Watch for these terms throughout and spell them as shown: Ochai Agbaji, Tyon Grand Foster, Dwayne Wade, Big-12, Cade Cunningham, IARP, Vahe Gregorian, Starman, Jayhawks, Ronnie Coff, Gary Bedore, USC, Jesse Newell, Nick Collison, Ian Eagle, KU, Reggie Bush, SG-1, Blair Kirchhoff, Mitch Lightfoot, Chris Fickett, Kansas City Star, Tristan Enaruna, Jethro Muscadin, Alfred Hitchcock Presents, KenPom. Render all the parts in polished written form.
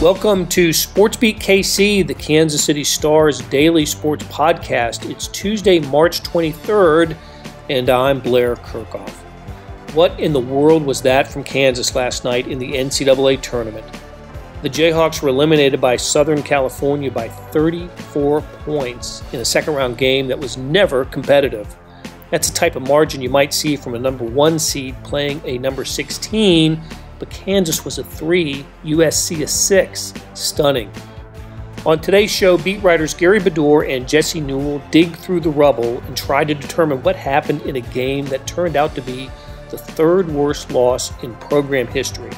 Welcome to Sportsbeat KC, the Kansas City Star's daily sports podcast. It's Tuesday, March 23rd, and I'm Blair Kirchhoff. What in the world was that from Kansas last night in the NCAA Tournament? The Jayhawks were eliminated by Southern California by 34 points in a second-round game that was never competitive. That's the type of margin you might see from a number 1 seed playing a number 16, but Kansas was a 3, USC a 6. Stunning. On today's show, beat writers Gary Bedore and Jesse Newell dig through the rubble and try to determine what happened in a game that turned out to be the third worst loss in program history.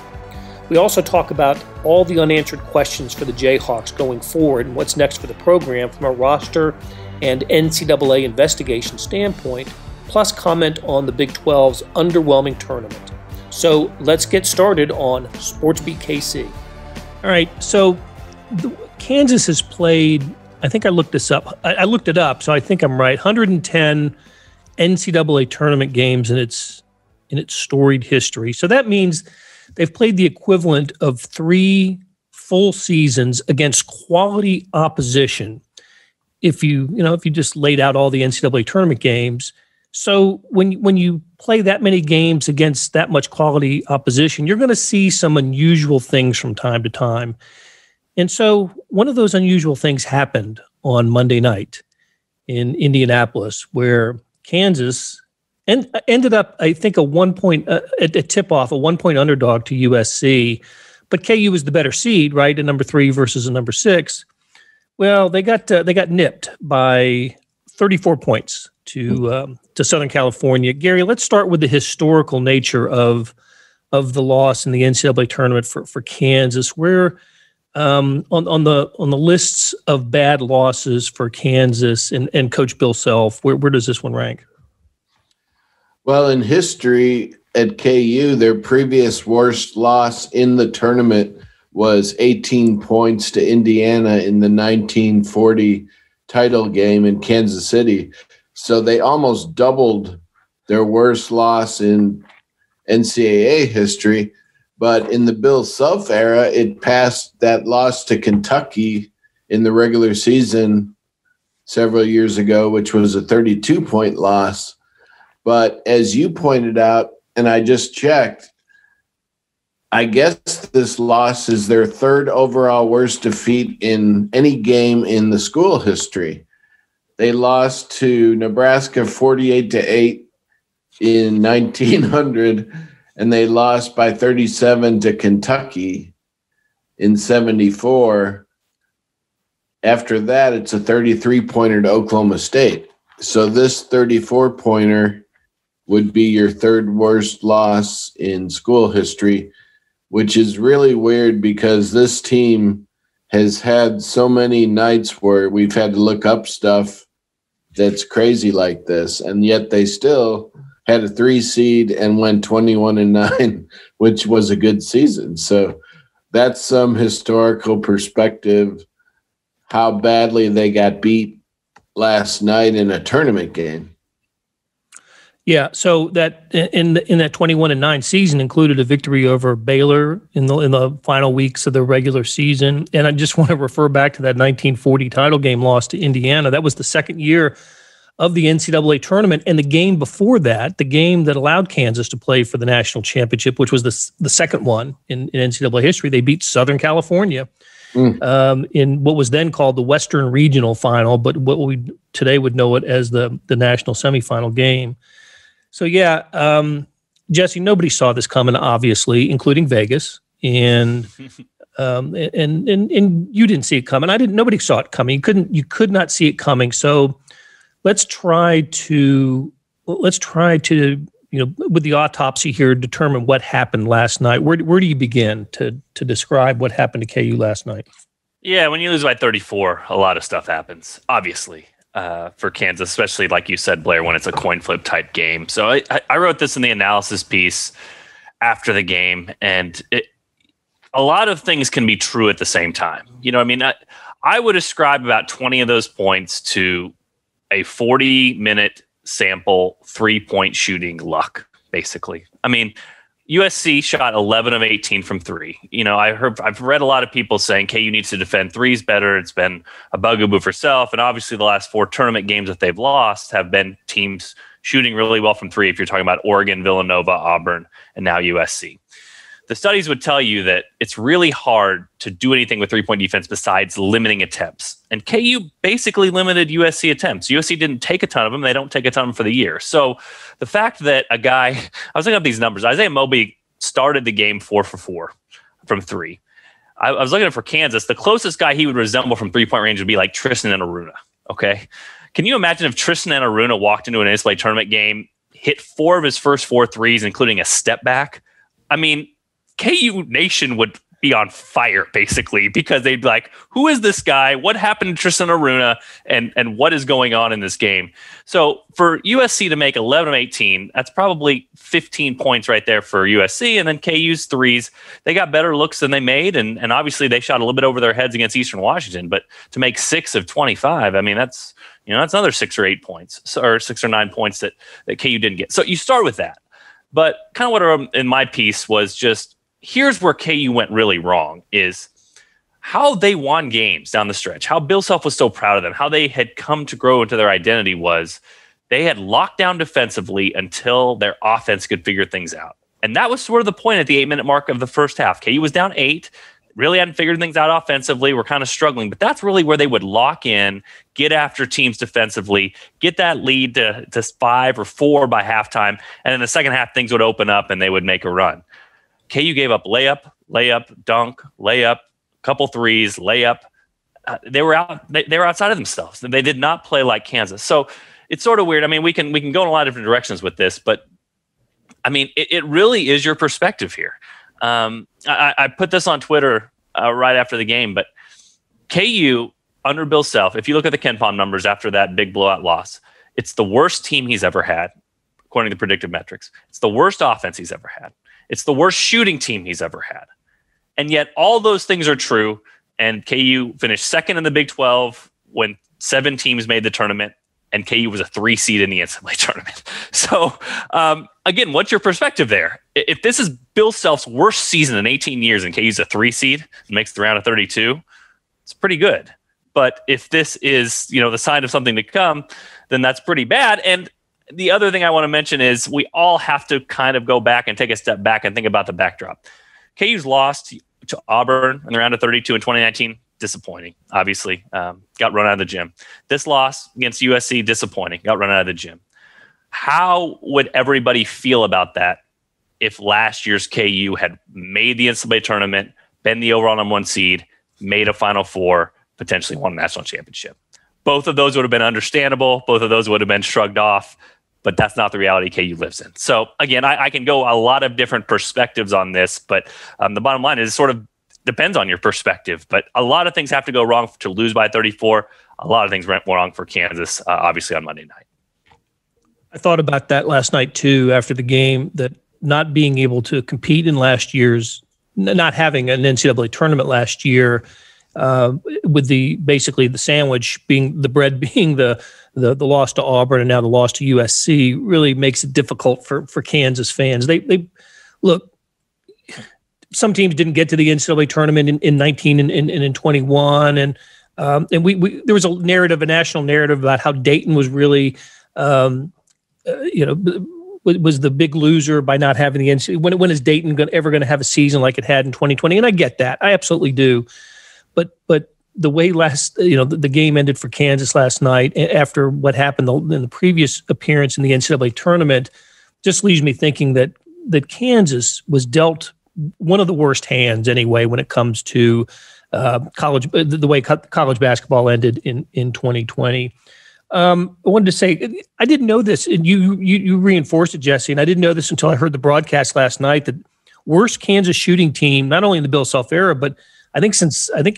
We also talk about all the unanswered questions for the Jayhawks going forward and what's next for the program from a roster and NCAA investigation standpoint, plus comment on the Big 12's underwhelming tournament. So let's get started on Sportsbeat KC. All right, so Kansas has played, I think I looked this up. I looked it up, so I think I'm right. 110 NCAA tournament games in its storied history. So that means they've played the equivalent of 3 full seasons against quality opposition. If you just laid out all the NCAA tournament games. So when you play that many games against that much quality opposition, you're going to see some unusual things from time to time. And so one of those unusual things happened on Monday night in Indianapolis, where Kansas ended up, I think, a one-point underdog to USC. But KU was the better seed, right, a number 3 versus a number 6. Well, they got nipped by 34 points to Southern California. Gary, let's start with the historical nature of the loss in the NCAA tournament for Kansas. Where on the lists of bad losses for Kansas and Coach Bill Self, where does this one rank? Well, in history at KU, their previous worst loss in the tournament was 18 points to Indiana in the 1940 title game in Kansas City. So they almost doubled their worst loss in NCAA history. But in the Bill Self era, it passed that loss to Kentucky in the regular season several years ago, which was a 32-point loss. But as you pointed out, and I just checked, I guess this loss is their 3rd overall worst defeat in any game in the school history. They lost to Nebraska 48-8 in 1900, and they lost by 37 to Kentucky in 1974. After that, it's a 33-pointer to Oklahoma State. So this 34-pointer would be your 3rd worst loss in school history, which is really weird because this team has had so many nights where we've had to look up stuff that's crazy like this. And yet they still had a 3 seed and went 21-9, which was a good season. So that's some historical perspective, how badly they got beat last night in a tournament game. Yeah, so that in that 21-9 season included a victory over Baylor in the final weeks of the regular season, and I just want to refer back to that 1940 title game loss to Indiana. That was the second year of the NCAA tournament, and the game before that, the game that allowed Kansas to play for the national championship, which was the second one in NCAA history. They beat Southern California in what was then called the Western Regional Final, but what we today would know it as the national semifinal game. So, yeah, Jesse, nobody saw this coming, obviously, including Vegas. And you didn't see it coming. Nobody saw it coming. You could not see it coming. So let's try to, with the autopsy here, determine what happened last night. Where do you begin to describe what happened to KU last night? Yeah, when you lose by 34, a lot of stuff happens, obviously. For Kansas, especially like you said, Blair, when it's a coin flip type game. So I wrote this in the analysis piece after the game, and a lot of things can be true at the same time. I would ascribe about 20 of those points to a 40-minute sample 3-point shooting luck, basically. USC shot 11 of 18 from three. You know, I've read a lot of people saying KU needs to defend threes better. It's been a bugaboo for Self. And obviously the last four tournament games that they've lost have been teams shooting really well from three. If you're talking about Oregon, Villanova, Auburn, and now USC. The studies would tell you that it's really hard to do anything with three-point defense besides limiting attempts. And KU basically limited USC attempts. USC didn't take a ton of them. They don't take a ton of them for the year. So the fact that a guy, I was looking up these numbers. Isaiah Mobley started the game 4 for 4 from three. I was looking for Kansas. The closest guy he would resemble from three-point range would be like Tristan Enaruna. Okay. Can you imagine if Tristan Enaruna walked into an NCAA tournament game, hit 4 of his first 4 threes, including a step back? I mean, KU Nation would be on fire, basically, because they'd be like, who is this guy? What happened to Tristan Enaruna? And what is going on in this game? So for USC to make 11 of 18, that's probably 15 points right there for USC. And then KU's threes, they got better looks than they made. And obviously, they shot a little bit over their heads against Eastern Washington. But to make 6 of 25, I mean, that's, you know, that's another 6 or 8 points or 6 or 9 points that KU didn't get. So you start with that. But kind of what in my piece was just, here's where KU went really wrong is how they won games down the stretch, how Bill Self was so proud of them, how they had come to grow into their identity was they had locked down defensively until their offense could figure things out. And that was sort of the point at the 8-minute mark of the first half. KU was down 8, really hadn't figured things out offensively, were kind of struggling, but that's really where they would lock in, get after teams defensively, get that lead to 5 or 4 by halftime. And in the second half, things would open up and they would make a run. KU gave up layup, dunk, layup, couple threes, layup. They were outside of themselves. They did not play like Kansas. So it's sort of weird. I mean, we can go in a lot of different directions with this, but I mean, it really is your perspective here. I put this on Twitter right after the game, but KU under Bill Self, if you look at the KenPom numbers after that big blowout loss, it's the worst team he's ever had, according to predictive metrics. It's the worst offense he's ever had. It's the worst shooting team he's ever had. And yet all those things are true. And KU finished second in the Big 12 when 7 teams made the tournament. And KU was a 3 seed in the NCAA tournament. So, again, what's your perspective there? If this is Bill Self's worst season in 18 years and KU's a 3 seed, makes the round of 32, it's pretty good. But if this is, you know, the sign of something to come, then that's pretty bad. And the other thing I want to mention is we all have to kind of go back and take a step back and think about the backdrop. KU's lost to Auburn in the round of 32 in 2019. Disappointing, obviously. Got run out of the gym. This loss against USC, disappointing. Got run out of the gym. How would everybody feel about that if last year's KU had made the NCAA tournament, been the overall number 1 seed, made a Final Four, potentially won a national championship? Both of those would have been understandable. Both of those would have been shrugged off. But that's not the reality KU lives in. So, again, I can go a lot of different perspectives on this, but the bottom line is it sort of depends on your perspective. But a lot of things have to go wrong to lose by 34. A lot of things went wrong for Kansas, obviously, on Monday night. I thought about that last night, too, after the game, that not being able to compete in last year's, not having an NCAA tournament last year, with the basically the sandwich being the bread being the loss to Auburn and now the loss to USC really makes it difficult for Kansas fans. They look, some teams didn't get to the NCAA tournament in 19 and in 21, and we there was a narrative, a national narrative about how Dayton was really was the big loser by not having the NCAA. When is Dayton ever going to have a season like it had in 2020? And I get that, I absolutely do. But the way the game ended for Kansas last night after what happened in the previous appearance in the NCAA tournament just leaves me thinking that Kansas was dealt one of the worst hands anyway when it comes to college, the way college basketball ended in 2020. I wanted to say I didn't know this, and you reinforced it, Jesse, and I didn't know this until I heard the broadcast last night that worst Kansas shooting team not only in the Bill Self era but I think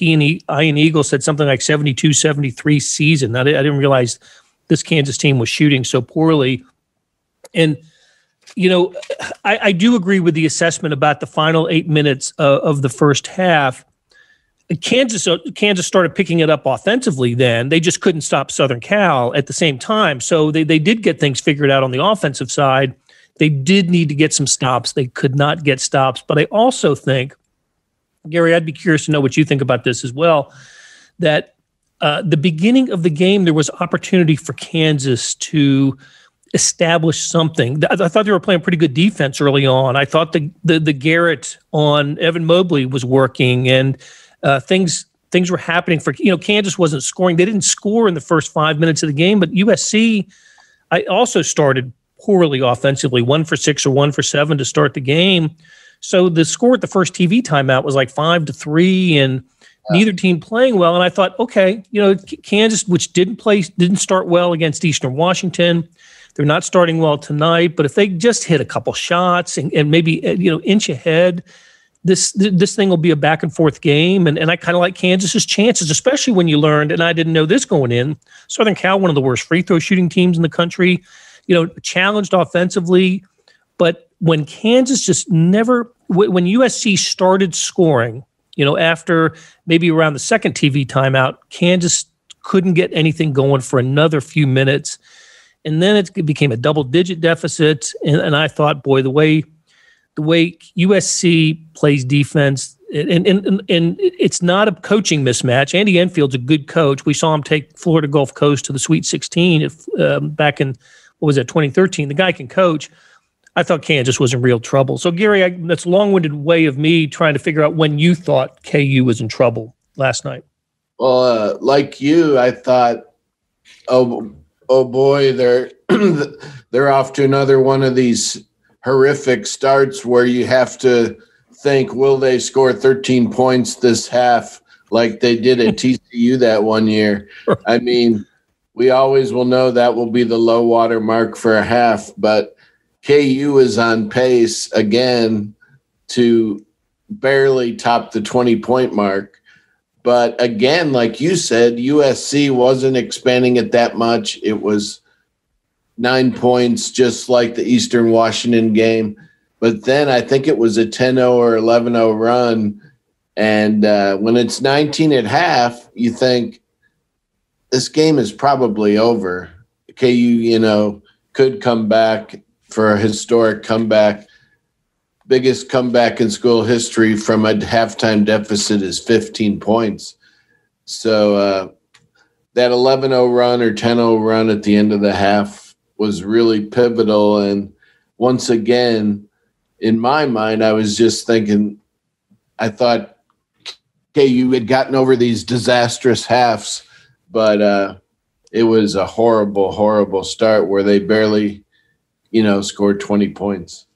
Ian Eagle said something like 72, 73 season. I didn't realize this Kansas team was shooting so poorly. And, you know, I do agree with the assessment about the final 8 minutes of the first half. Kansas started picking it up offensively then. They just couldn't stop Southern Cal at the same time. So they did get things figured out on the offensive side. They did need to get some stops. They could not get stops. But I also think, Gary, I'd be curious to know what you think about this as well, that the beginning of the game, there was opportunity for Kansas to establish something. I thought they were playing pretty good defense early on. I thought the Garrett on Evan Mobley was working, and things were happening for, Kansas wasn't scoring. They didn't score in the first 5 minutes of the game, but USC, I also started poorly offensively, 1 for 6 or 1 for 7 to start the game. So the score at the first TV timeout was like 5-3 and neither team playing well. And I thought, okay, Kansas, which didn't start well against Eastern Washington. They're not starting well tonight, but if they just hit a couple shots and maybe, inch ahead, this thing will be a back and forth game. And I kind of like Kansas's chances, especially when you learned, and I didn't know this going in, Southern Cal, one of the worst free throw shooting teams in the country, challenged offensively. But when Kansas just never, when USC started scoring, after maybe around the second TV timeout, Kansas couldn't get anything going for another few minutes. And then it became a double-digit deficit, and I thought, boy, the way USC plays defense, and it's not a coaching mismatch. Andy Enfield's a good coach. We saw him take Florida Gulf Coast to the Sweet 16 back in, 2013. The guy can coach. I thought Kansas was in real trouble. So, Gary, that's a long-winded way of me trying to figure out when you thought KU was in trouble last night. Well, like you, I thought, oh boy, they're off to another one of these horrific starts where you have to think, will they score 13 points this half like they did at TCU that one year? I mean, we always will know that will be the low water mark for a half, but KU is on pace again to barely top the 20-point mark. But again, like you said, USC wasn't expanding it that much. It was 9 points, just like the Eastern Washington game. But then I think it was a 10-0 or 11-0 run. And when it's 19 at half, you think this game is probably over. KU, could come back for a historic comeback. Biggest comeback in school history from a halftime deficit is 15 points. So that 11-0 run or 10-0 run at the end of the half was really pivotal. And once again, in my mind, I was just thinking, I thought KU had gotten over these disastrous halves, but it was a horrible, horrible start where they barely, scored 20 points.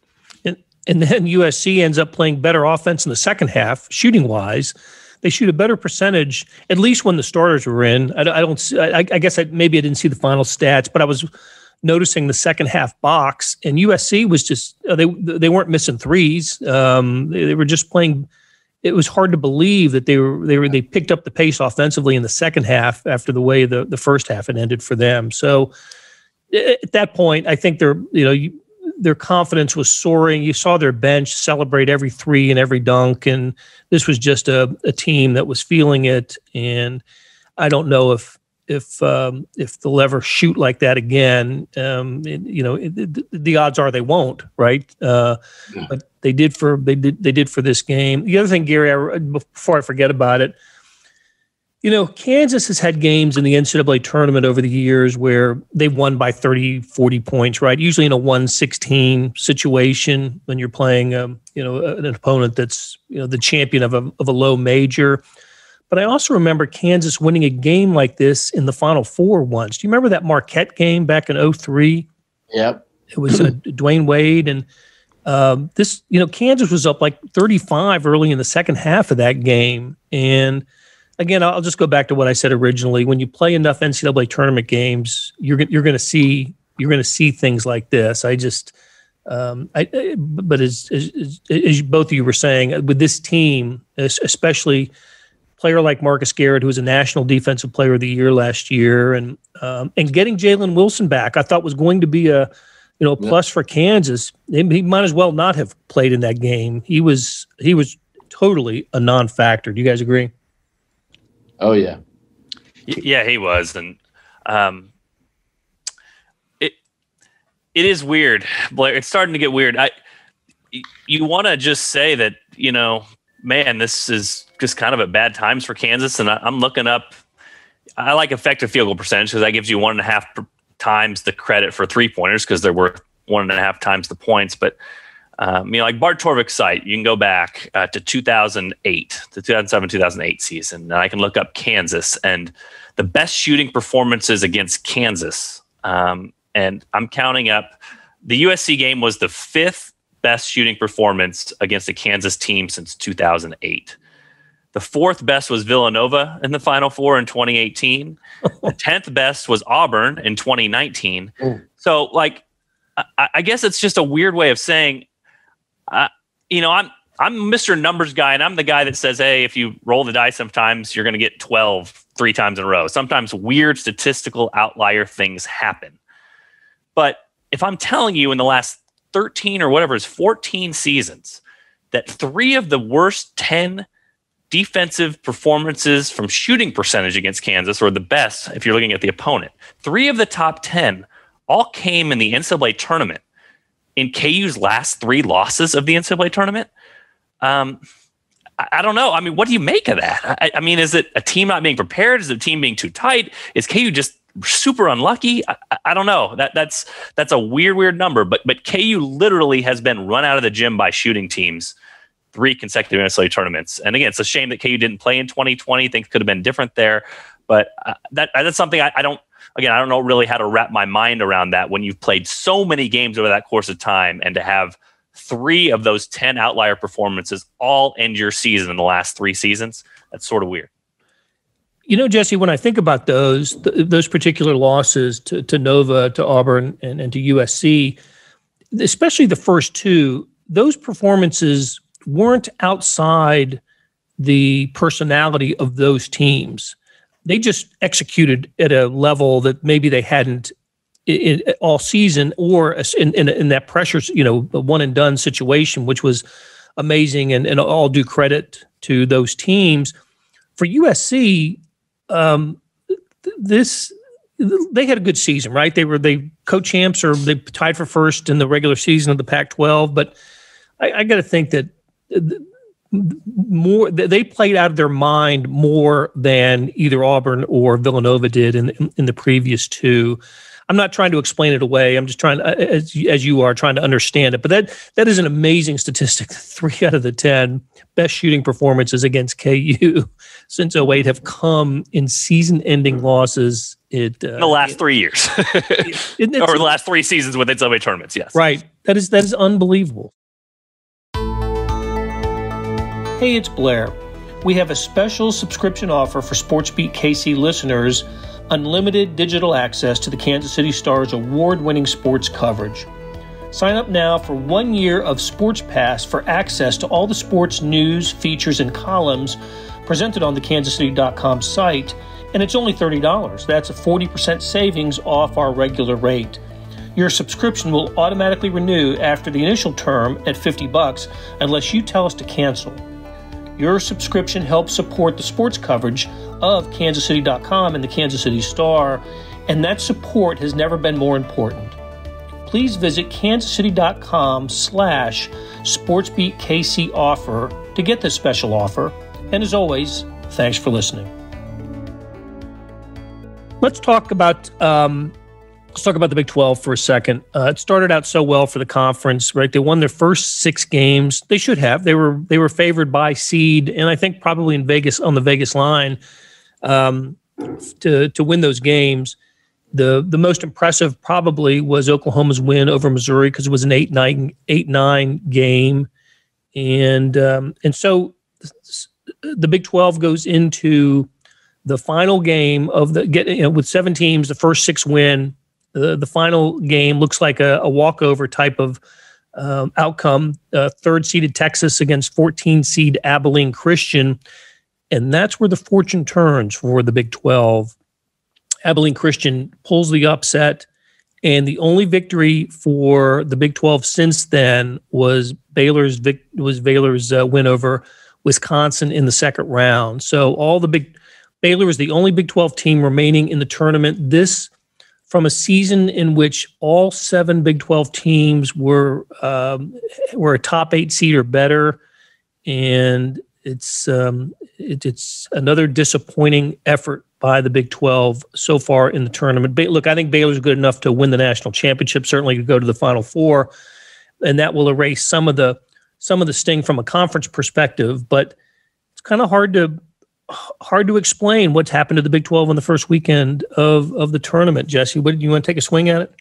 And then USC ends up playing better offense in the second half, shooting-wise. They shoot a better percentage, at least when the starters were in. I guess I didn't see the final stats, but I was noticing the second half box, and USC was just they weren't missing threes. They were just playing. It was hard to believe that they picked up the pace offensively in the second half after the way the first half had ended for them. So at that point, I think they're Their confidence was soaring. You saw their bench celebrate every three and every dunk, and this was just a team that was feeling it. And I don't know if they'll ever shoot like that again. The odds are they won't, right? But they did for this game. The other thing, Gary, before I forget about it, Kansas has had games in the NCAA tournament over the years where they won by 30, 40 points, right? Usually in a 1-16 situation when you're playing, an opponent that's, the champion of a low major. But I also remember Kansas winning a game like this in the Final Four once. Do you remember that Marquette game back in 2003? Yep. It was Dwayne Wade. And this, Kansas was up like 35 early in the second half of that game. And again, I'll just go back to what I said originally. When you play enough NCAA tournament games, you're going to see things like this. I just, but as both of you were saying, with this team, especially a player like Marcus Garrett, who was a National Defensive Player of the Year last year, and getting Jalen Wilson back, I thought was going to be a plus for Kansas. He might as well not have played in that game. He was totally a non-factor. Do you guys agree? Oh, yeah. Yeah, he was. And It is weird, Blair. It's starting to get weird. You want to just say that, you know, man, this is just kind of at bad times for Kansas. And I'm looking up. I like effective field goal percentage because that gives you 1.5 times the credit for 3-pointers because they're worth 1.5 times the points. But, you know, like Bart Torvik's site, you can go back to 2008, the 2007-2008 season. And I can look up Kansas and the best shooting performances against Kansas. And I'm counting up. The USC game was the 5th best shooting performance against a Kansas team since 2008. The 4th best was Villanova in the Final Four in 2018. The 10th best was Auburn in 2019. Ooh. So, like, I guess it's just a weird way of saying, you know, I'm Mr. Numbers guy, and I'm the guy that says, hey, if you roll the dice, sometimes you're going to get 12 3 times in a row. Sometimes weird statistical outlier things happen. But if I'm telling you in the last 13 or whatever is 14 seasons that 3 of the worst 10 defensive performances from shooting percentage against Kansas, or the best if you're looking at the opponent, 3 of the top 10 all came in the NCAA tournament in KU's last 3 losses of the NCAA tournament. I don't know. I mean, what do you make of that? I mean, is it a team not being prepared? Is the team being too tight? Is KU just super unlucky? I don't know. That's a weird number, but KU literally has been run out of the gym by shooting teams 3 consecutive NCAA tournaments. And again, it's a shame that KU didn't play in 2020. Things could have been different there, but that's something I don't know really how to wrap my mind around that when you've played so many games over that course of time and to have 3 of those 10 outlier performances all end your season in the last 3 seasons. That's sort of weird. You know, Jesse, when I think about those particular losses to Nova, to Auburn, and to USC, especially the first 2, those performances weren't outside the personality of those teams. They just executed at a level that maybe they hadn't in all season, or in that pressure, you know, one and done situation, which was amazing, and all due credit to those teams. For USC, they had a good season, right? They co-champs, or they tied for first in the regular season of the Pac-12. But I got to think that they played out of their mind more than either Auburn or Villanova did in the previous 2. I'm not trying to explain it away. I'm just trying, as you are, trying to understand it. But that is an amazing statistic. 3 out of the 10 best shooting performances against KU since 2008 have come in season-ending losses. The last 3 years. Or the last 3 seasons with its NCAA tournaments, yes. Right. That is unbelievable. Hey, it's Blair. We have a special subscription offer for Sportsbeat KC listeners: unlimited digital access to the Kansas City Star's award-winning sports coverage. Sign up now for 1 year of Sports Pass for access to all the sports news, features, and columns presented on the KansasCity.com site, and it's only $30. That's a 40% savings off our regular rate. Your subscription will automatically renew after the initial term at $50 unless you tell us to cancel. Your subscription helps support the sports coverage of KansasCity.com and the Kansas City Star, and that support has never been more important. Please visit KansasCity.com/SportsbeatKCoffer to get this special offer. And as always, thanks for listening. Let's talk about the Big 12 for a second. It started out so well for the conference, right? They won their first 6 games. They should have. They were favored by seed, and I think probably in Vegas, on the Vegas line, to win those games. The most impressive probably was Oklahoma's win over Missouri, because it was an 8-9 game, and so the Big 12 goes into the final game of with 7 teams, the first 6 win. The final game looks like a walkover type of outcome. 3rd-seeded Texas against 14-seed Abilene Christian. And that's where the fortune turns for the Big 12. Abilene Christian pulls the upset, and the only victory for the Big 12 since then was Baylor's win over Wisconsin in the second round. So Baylor is the only Big 12 team remaining in the tournament. This from a season in which all 7 Big 12 teams were a top 8 seed or better, and it's another disappointing effort by the Big 12 so far in the tournament. Look, I think Baylor's good enough to win the national championship, certainly to go to the Final Four, and that will erase some of the sting from a conference perspective. But it's kind of hard to explain what's happened to the Big 12 on the first weekend of the tournament. Jesse, what do you want to take a swing at it?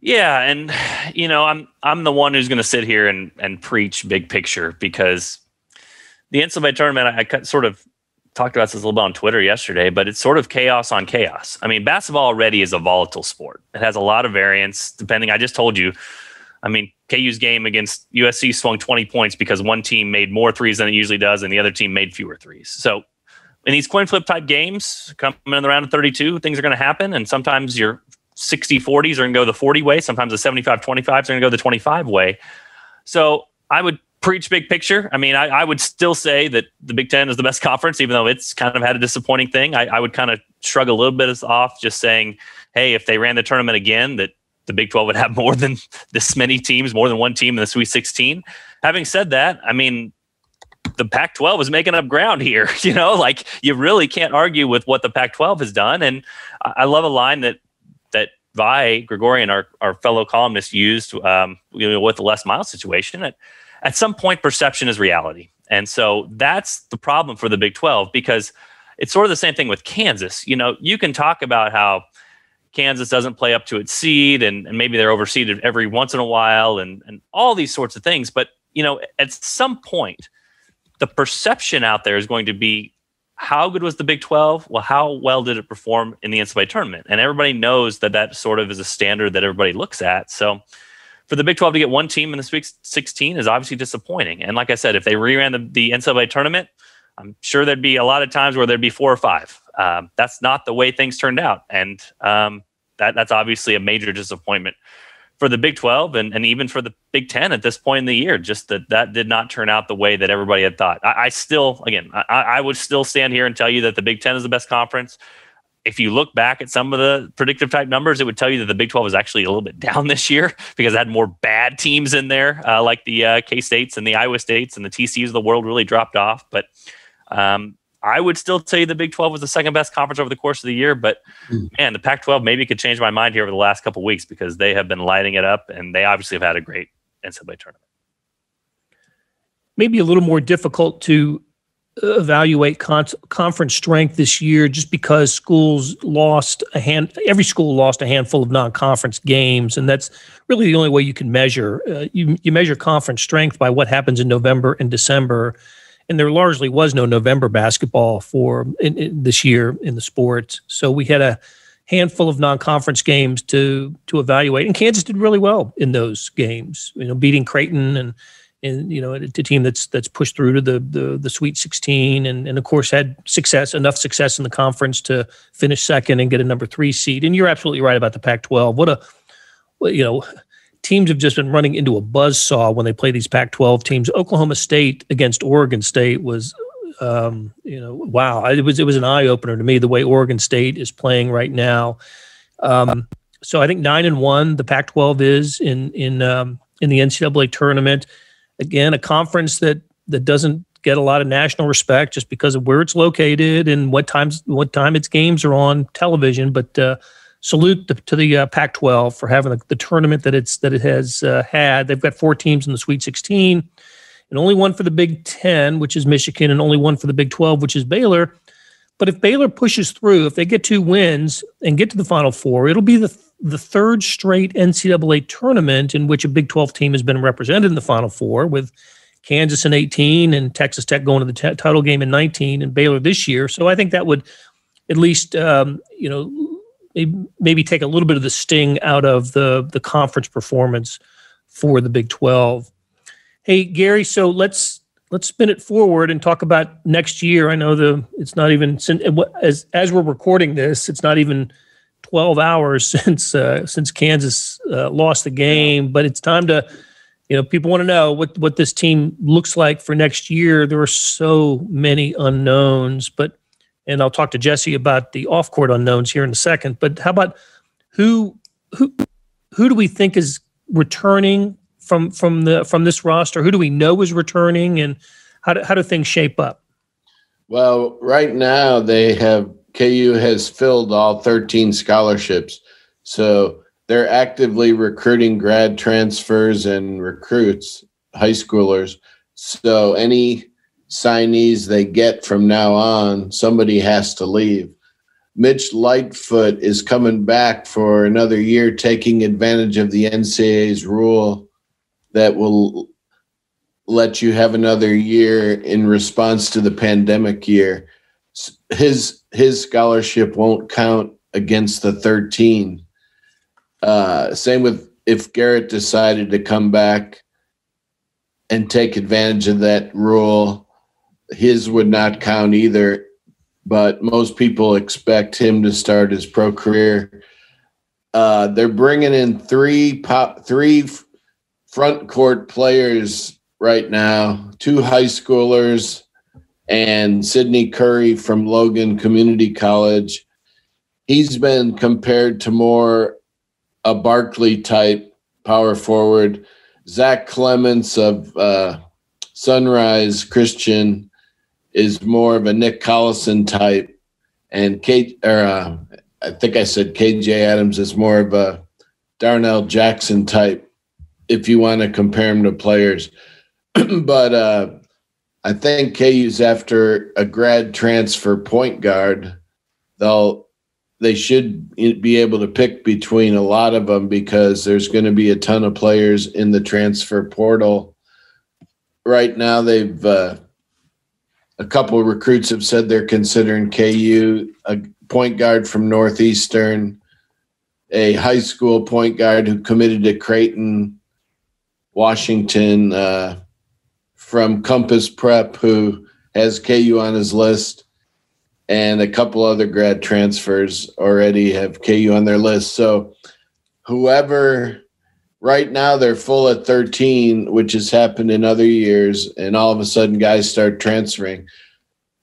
Yeah, and you know, I'm the one who's going to sit here and preach big picture, because the NCAA tournament, I sort of talked about this a little bit on Twitter yesterday, but it's sort of chaos on chaos. I mean, basketball already is a volatile sport. It has a lot of variance depending. I just told you, I mean, KU's game against USC swung 20 points because one team made more threes than it usually does and the other team made fewer threes. So in these coin flip type games, coming in the round of 32, things are going to happen. And sometimes your 60-40s are going to go the 40 way. Sometimes the 75-25s are going to go the 25 way. So I would preach big picture. I mean, I would still say that the Big Ten is the best conference, even though it's kind of had a disappointing thing. I would kind of shrug a little bit off just saying, hey, if they ran the tournament again, that the Big 12 would have more than this many teams, more than one team in the Sweet 16. Having said that, I mean, the Pac-12 is making up ground here. You know, like, you really can't argue with what the Pac-12 has done. And I love a line that Vahe Gregorian, our fellow columnist, used with the Les Miles situation. At some point, perception is reality. And so that's the problem for the Big 12, because it's sort of the same thing with Kansas. You know, you can talk about how Kansas doesn't play up to its seed, and maybe they're overseeded every once in a while, and all these sorts of things. But, you know, at some point, the perception out there is going to be, how good was the Big 12? Well, how well did it perform in the NCAA tournament? And everybody knows that sort of is a standard that everybody looks at. So for the Big 12 to get one team in this week's 16 is obviously disappointing. And like I said, if they reran the NCAA tournament, I'm sure there'd be a lot of times where there'd be 4 or 5. That's not the way things turned out. And that's obviously a major disappointment for the Big 12 and even for the Big 10 at this point in the year, just that did not turn out the way that everybody had thought. I would still stand here and tell you that the Big 10 is the best conference. If you look back at some of the predictive type numbers, it would tell you that the Big 12 is actually a little bit down this year because it had more bad teams in there, like the K-States and the Iowa States and the TCUs of the world really dropped off. But I would still tell you the Big 12 was the second best conference over the course of the year, but man, the Pac-12 maybe could change my mind here over the last couple of weeks, because they have been lighting it up and they obviously have had a great NCAA tournament. Maybe a little more difficult to evaluate conference strength this year, just because every school lost a handful of non-conference games, and that's really the only way you can measure. You measure conference strength by what happens in November and December. And there largely was no November basketball for this year in the sport. So we had a handful of non-conference games to evaluate. And Kansas did really well in those games, you know, beating Creighton and you know, a team that's pushed through to the Sweet 16 and of course had enough success in the conference to finish second and get a number 3 seed. And you're absolutely right about the Pac-12. Teams have just been running into a buzzsaw when they play these Pac-12 teams. Oklahoma State against Oregon State was, wow. It was an eye-opener to me, the way Oregon State is playing right now. So I think 9-1, the Pac-12 is in the NCAA tournament. Again, a conference that doesn't get a lot of national respect just because of where it's located and what time its games are on television. But, salute to the Pac-12 for having the tournament that it has had. They've got 4 teams in the Sweet 16, and only one for the Big 10, which is Michigan, and only one for the Big 12, which is Baylor. But if Baylor pushes through, if they get 2 wins and get to the Final Four, it'll be the third straight NCAA tournament in which a Big 12 team has been represented in the Final Four, with Kansas in 18 and Texas Tech going to the title game in 19 and Baylor this year. So I think that would at least, maybe take a little bit of the sting out of the conference performance for the Big 12. Hey, Gary, so let's spin it forward and talk about next year. I know it's not even, as we're recording this, it's not even 12 hours since Kansas lost the game, but it's time to, you know, people want to know what this team looks like for next year. There are so many unknowns, but and I'll talk to Jesse about the off-court unknowns here in a second. But how about Who do we think is returning from this roster? Who do we know is returning, and how do things shape up? Well, right now KU has filled all 13 scholarships, so they're actively recruiting grad transfers and recruits, high schoolers. So any signees they get from now on, somebody has to leave. Mitch Lightfoot is coming back for another year, taking advantage of the NCAA's rule that will let you have another year in response to the pandemic year. His scholarship won't count against the 13. Same with if Garrett decided to come back and take advantage of that rule, his would not count either. But most people expect him to start his pro career. They're bringing in three front court players right now, two high schoolers and Sidney Curry from Logan Community College. He's been compared to more a Barkley type power forward. Zach Clements of Sunrise Christian is more of a Nick Collison type, and KJ Adams is more of a Darnell Jackson type, if you want to compare him to players. But I think KU's after a grad transfer point guard. They should be able to pick between a lot of them because there's going to be a ton of players in the transfer portal. Right now, they've a couple of recruits have said they're considering KU, a point guard from Northeastern, a high school point guard who committed to Creighton, Washington, from Compass Prep, who has KU on his list, and a couple other grad transfers already have KU on their list. So whoever – right now they're full at 13, which has happened in other years, and all of a sudden guys start transferring.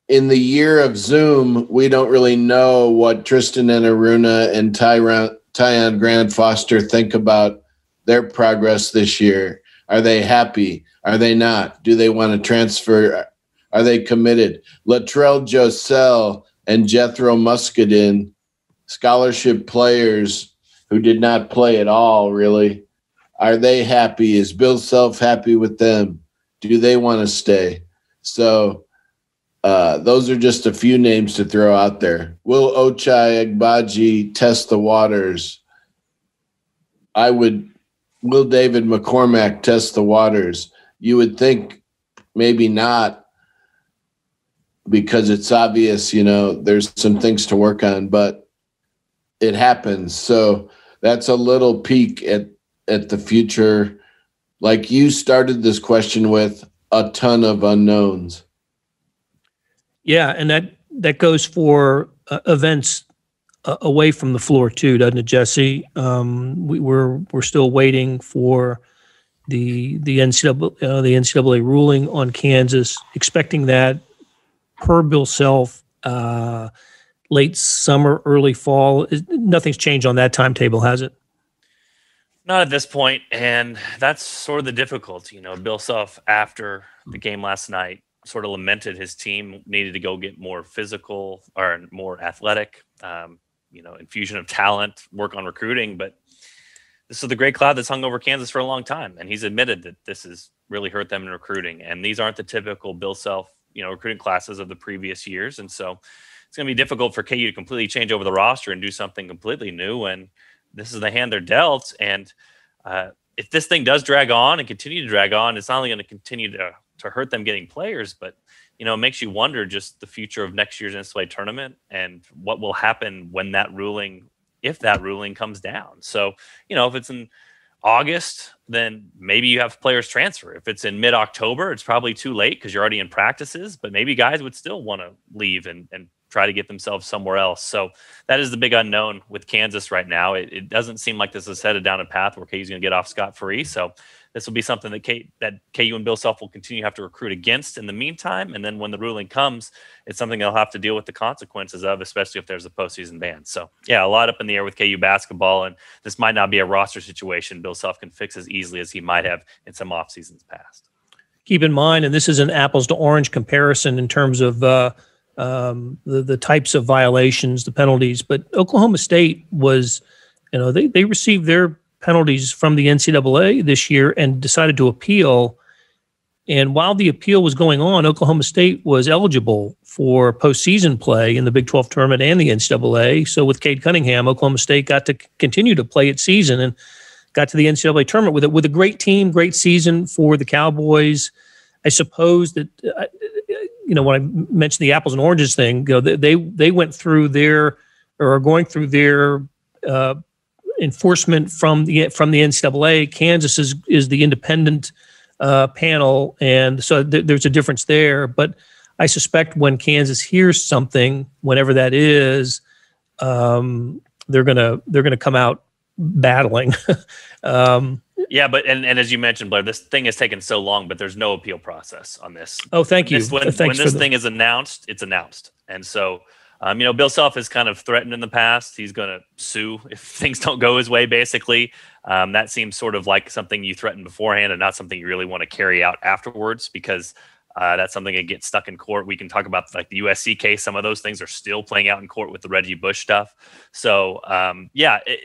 In the year of Zoom, we don't really know what Tristan Enaruna and Tyon Grand Foster think about their progress this year. Are they happy? Are they not? Do they want to transfer – are they committed? Latrell Josell and Jethro Muscadin, scholarship players who did not play at all, really. Are they happy? Is Bill Self happy with them? Do they want to stay? So those are just a few names to throw out there. Will Ochai Agbaji test the waters? Will David McCormack test the waters? You would think maybe not, because it's obvious, there's some things to work on, but it happens. So that's a little peek at the future. Like you started this question with a ton of unknowns. Yeah. And that goes for events away from the floor too, doesn't it, Jesse? We're still waiting for the NCAA ruling on Kansas, expecting that, per Bill Self, late summer, early fall. Nothing's changed on that timetable, has it? Not at this point, and that's sort of the difficulty. Bill Self, after the game last night, sort of lamented his team needed to go get more physical or more athletic, infusion of talent, work on recruiting. But this is the great cloud that's hung over Kansas for a long time, and he's admitted that this has really hurt them in recruiting, and these aren't the typical Bill Self recruiting classes of the previous years. And so it's going to be difficult for KU to completely change over the roster and do something completely new. And this is the hand they're dealt. And if this thing does drag on and continue to drag on, it's not only going to continue to hurt them getting players, but, it makes you wonder just the future of next year's NCAA tournament and what will happen when that ruling, if that ruling comes down. So, if it's in August, then maybe you have players transfer. If it's in mid-October, it's probably too late because you're already in practices, but maybe guys would still want to leave and try to get themselves somewhere else. So that is the big unknown with Kansas right now. It doesn't seem like this is headed down a path where KU's going to get off scot-free. So this will be something that KU and Bill Self will continue to have to recruit against in the meantime. And then when the ruling comes, it's something they'll have to deal with the consequences of, especially if there's a postseason ban. So, yeah, a lot up in the air with KU basketball. And this might not be a roster situation Bill Self can fix as easily as he might have in some off seasons past. Keep in mind, and this is an apples to orange comparison in terms of the types of violations, the penalties. But Oklahoma State was, you know, they received their penalties from the NCAA this year and decided to appeal. And while the appeal was going on, Oklahoma State was eligible for postseason play in the Big 12 tournament and the NCAA. So with Cade Cunningham, Oklahoma State got to continue to play its season and got to the NCAA tournament with a great team, great season for the Cowboys. I suppose that, you know, when I mentioned the apples and oranges thing, you know, they went through their, or are going through their enforcement from the NCAA. Kansas is the independent panel, and so there's a difference there. But I suspect when Kansas hears something, whenever that is, they're gonna come out battling. Yeah, but and as you mentioned, Blair, this thing has taken so long, but there's no appeal process on this. Oh, thank you. When this thing is announced, it's announced, and so. You know, Bill Self has kind of threatened in the past. He's going to sue if things don't go his way, basically. That seems sort of like something you threaten beforehand and not something you really want to carry out afterwards, because that's something that gets stuck in court. We can talk about like the USC case. Some of those things are still playing out in court with the Reggie Bush stuff. So,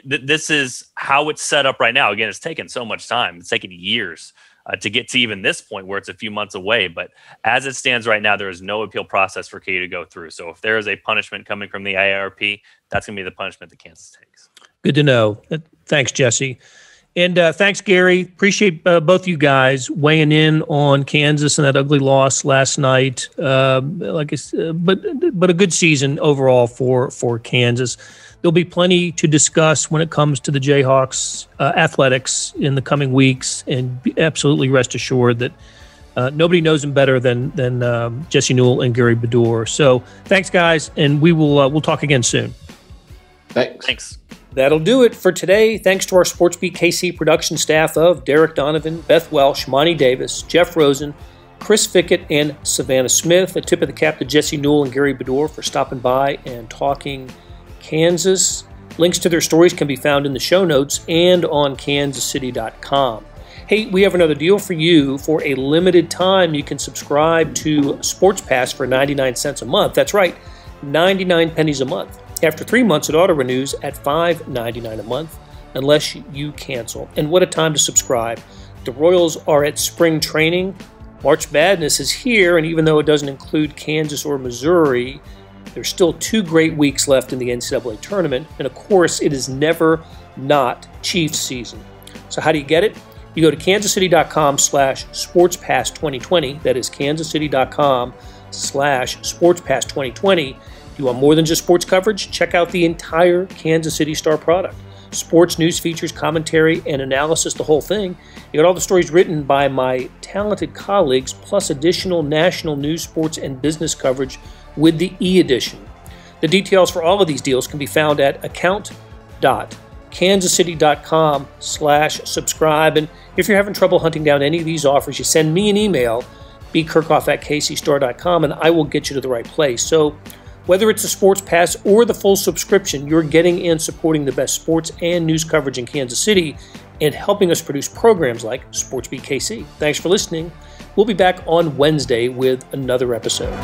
this is how it's set up right now. Again, it's taken so much time. It's taken years to get to even this point where it's a few months away. But as it stands right now, there is no appeal process for KU to go through. So if there is a punishment coming from the IARP, that's going to be the punishment that Kansas takes. Good to know. Thanks, Jesse. And thanks, Gary. Appreciate both you guys weighing in on Kansas and that ugly loss last night. Like I said, but a good season overall for Kansas. There'll be plenty to discuss when it comes to the Jayhawks athletics in the coming weeks, and be absolutely rest assured that nobody knows them better than Jesse Newell and Gary Bedore. So thanks, guys, and we will we'll talk again soon. Thanks. That'll do it for today. Thanks to our Sportsbeat KC production staff of Derek Donovan, Beth Welsh, Monty Davis, Jeff Rosen, Chris Fickett, and Savannah Smith. A tip of the cap to Jesse Newell and Gary Bedore for stopping by and talking Kansas. Links to their stories can be found in the show notes and on kansascity.com. Hey, we have another deal for you. For a limited time, you can subscribe to Sports Pass for 99 cents a month. That's right, 99 pennies a month. After 3 months, it auto-renews at $5.99 a month unless you cancel. And what a time to subscribe. The Royals are at spring training. March Madness is here, and even though it doesn't include Kansas or Missouri, there's still 2 great weeks left in the NCAA tournament, and of course, it is never not Chiefs season. So how do you get it? You go to kansascity.com/sportspass2020. That is kansascity.com/sportspass2020. You want more than just sports coverage? Check out the entire Kansas City Star product. Sports news, features, commentary, and analysis, the whole thing. You got all the stories written by my talented colleagues, plus additional national news, sports, and business coverage with the e-edition. The details for all of these deals can be found at account.kansascity.com/subscribe. And if you're having trouble hunting down any of these offers, you send me an email, bkirchhoff@kcstar.com, and I will get you to the right place. So whether it's a sports pass or the full subscription, you're getting and supporting the best sports and news coverage in Kansas City and helping us produce programs like Sportsbeat KC. Thanks for listening. We'll be back on Wednesday with another episode.